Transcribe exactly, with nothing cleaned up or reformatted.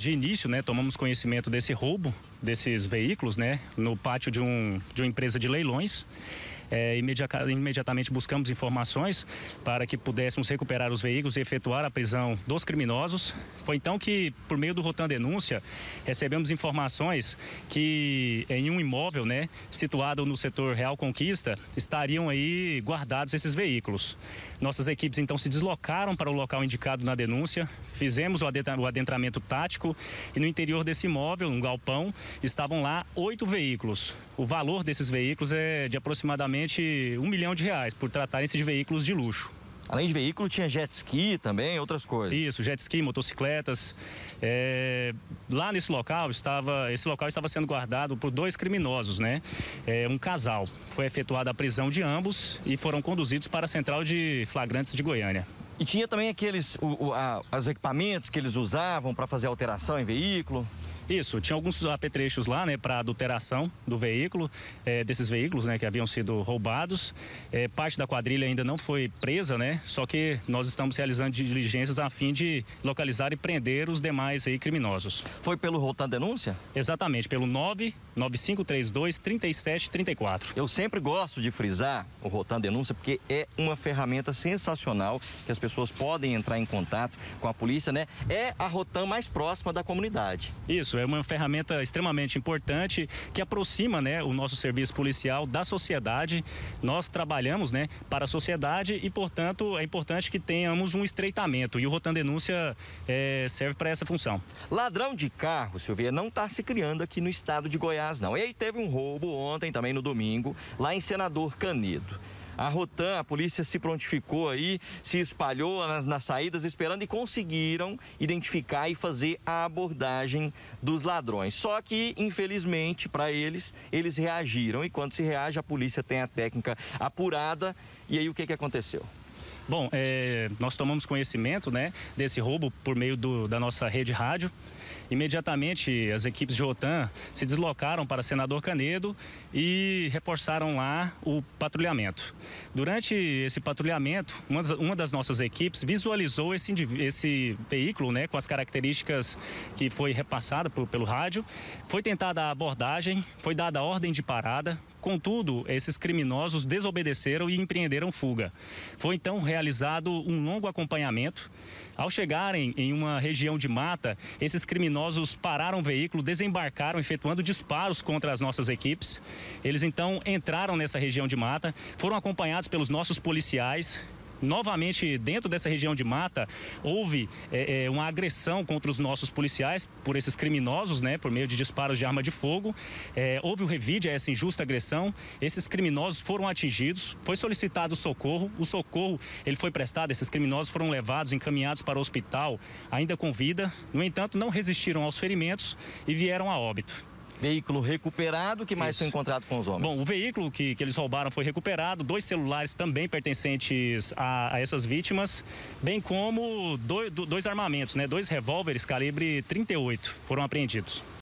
de início, né, tomamos conhecimento desse roubo desses veículos, né, no pátio de, um, de uma empresa de leilões. É, imediatamente buscamos informações para que pudéssemos recuperar os veículos e efetuar a prisão dos criminosos. Foi então que, por meio do Rotam Denúncia, recebemos informações que em um imóvel, né, situado no setor Real Conquista, estariam aí guardados esses veículos. Nossas equipes então se deslocaram para o local indicado na denúncia, fizemos o adentramento tático e no interior desse imóvel, um galpão, estavam lá oito veículos. O valor desses veículos é de aproximadamente um milhão de reais, por tratarem-se de veículos de luxo. Além de veículo, tinha jet ski também, outras coisas. Isso, jet ski, motocicletas. É, lá nesse local, estava, esse local estava sendo guardado por dois criminosos, né? É, um casal. Foi efetuada a prisão de ambos e foram conduzidos para a Central de Flagrantes de Goiânia. E tinha também aqueles o, o, a, os equipamentos que eles usavam para fazer alteração em veículo? Isso, tinha alguns apetrechos lá, né, para adulteração do veículo, é, desses veículos, né, que haviam sido roubados. É, parte da quadrilha ainda não foi presa, né, só que nós estamos realizando diligências a fim de localizar e prender os demais aí criminosos. Foi pelo Rotam Denúncia? Exatamente, pelo nove nove cinco três dois, três sete três quatro. Eu sempre gosto de frisar o Rotam Denúncia porque é uma ferramenta sensacional que as pessoas podem entrar em contato com a polícia, né? É a Rotam mais próxima da comunidade. Isso, é uma ferramenta extremamente importante que aproxima, né, o nosso serviço policial da sociedade. Nós trabalhamos, né, para a sociedade e, portanto, é importante que tenhamos um estreitamento. E o Rotam Denúncia é, serve para essa função. Ladrão de carro, Silvia, não está se criando aqui no estado de Goiás, não. E aí teve um roubo ontem, também no domingo, lá em Senador Canedo. A Rotam, a polícia se prontificou aí, se espalhou nas, nas saídas esperando e conseguiram identificar e fazer a abordagem dos ladrões. Só que, infelizmente, para eles, eles reagiram e quando se reage, a polícia tem a técnica apurada. E aí o que, que aconteceu? Bom, é, nós tomamos conhecimento, né, desse roubo por meio do, da nossa rede rádio. Imediatamente, as equipes de Rotam se deslocaram para Senador Canedo e reforçaram lá o patrulhamento. Durante esse patrulhamento, uma, uma das nossas equipes visualizou esse, esse veículo, né, com as características que foi repassada por, pelo rádio. Foi tentada a abordagem, foi dada a ordem de parada. Contudo, esses criminosos desobedeceram e empreenderam fuga. Foi então realizado um longo acompanhamento. Ao chegarem em uma região de mata, esses criminosos pararam o veículo, desembarcaram, efetuando disparos contra as nossas equipes. Eles então entraram nessa região de mata, foram acompanhados pelos nossos policiais. Novamente, dentro dessa região de mata, houve é, é, uma agressão contra os nossos policiais por esses criminosos, né, por meio de disparos de arma de fogo. É, houve o revide a essa injusta agressão. Esses criminosos foram atingidos, foi solicitado socorro. O socorro ele foi prestado, esses criminosos foram levados, encaminhados para o hospital, ainda com vida. No entanto, não resistiram aos ferimentos e vieram a óbito. Veículo recuperado, o que mais foi encontrado com os homens? Bom, o veículo que, que eles roubaram foi recuperado, dois celulares também pertencentes a, a essas vítimas, bem como dois, dois armamentos, né? Dois revólveres calibre trinta e oito foram apreendidos.